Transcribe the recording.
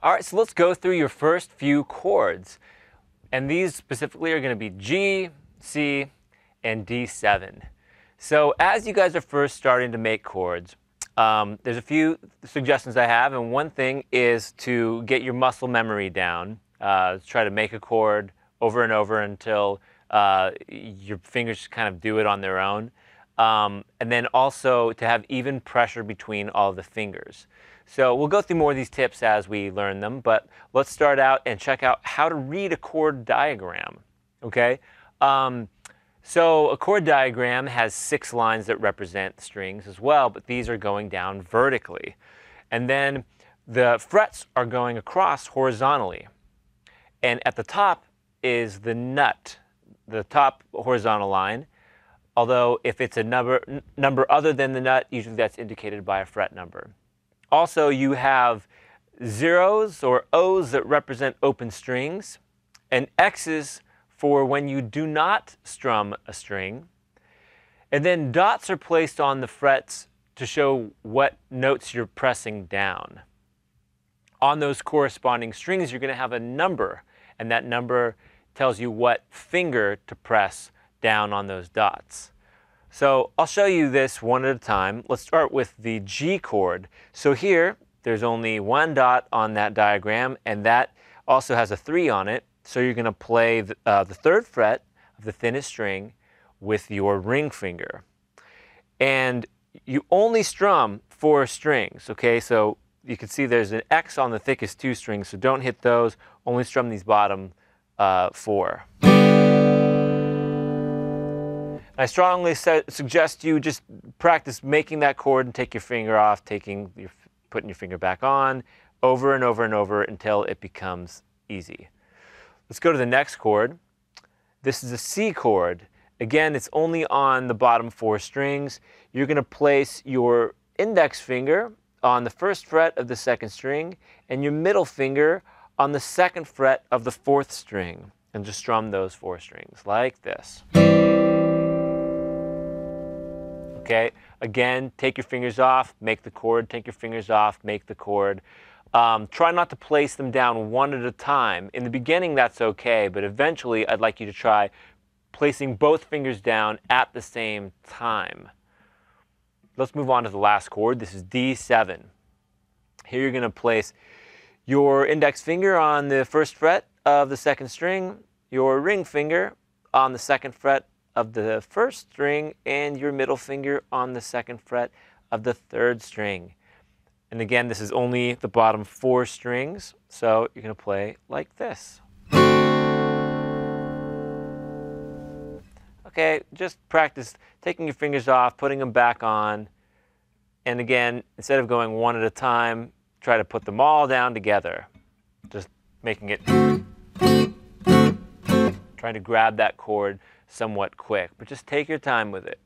All right, so let's go through your first few chords. And these specifically are going to be G, C, and D7. So as you guys are first starting to make chords, there's a few suggestions I have. And one thing is to get your muscle memory down. Try to make a chord over and over until your fingers kind of do it on their own. And then also to have even pressure between all the fingers. So we'll go through more of these tips as we learn them, but let's start out and check out how to read a chord diagram, okay? So a chord diagram has 6 lines that represent strings as well, but these are going down vertically. And then the frets are going across horizontally. And at the top is the nut, the top horizontal line. Although if it's a number other than the nut, usually that's indicated by a fret number. Also, you have zeros or O's that represent open strings, and X's for when you do not strum a string. And then dots are placed on the frets to show what notes you're pressing down. On those corresponding strings, you're going to have a number, and that number tells you what finger to press down on those dots. So I'll show you this one at a time. Let's start with the G chord. So here, there's only one dot on that diagram, and that also has a 3 on it. So you're going to play the 3rd fret of the thinnest string with your ring finger. And you only strum 4 strings, okay? So you can see there's an X on the thickest 2 strings, so don't hit those. Only strum these bottom 4. I strongly suggest you just practice making that chord and take your finger off, putting your finger back on, over and over and over until it becomes easy. Let's go to the next chord. This is a C chord. Again, it's only on the bottom 4 strings. You're going to place your index finger on the 1st fret of the 2nd string and your middle finger on the 2nd fret of the 4th string, and just strum those 4 strings like this. Okay, again, take your fingers off, make the chord, take your fingers off, make the chord. Try not to place them down one at a time. In the beginning, that's okay, but eventually I'd like you to try placing both fingers down at the same time. Let's move on to the last chord. This is D7. Here you're going to place your index finger on the 1st fret of the 2nd string, your ring finger on the 2nd fret of the 1st string, and your middle finger on the 2nd fret of the 3rd string. And again, this is only the bottom 4 strings, so you're going to play like this. Okay, just practice taking your fingers off, putting them back on, and again, instead of going one at a time, try to put them all down together, just making it, trying to grab that chord somewhat quick, but just take your time with it.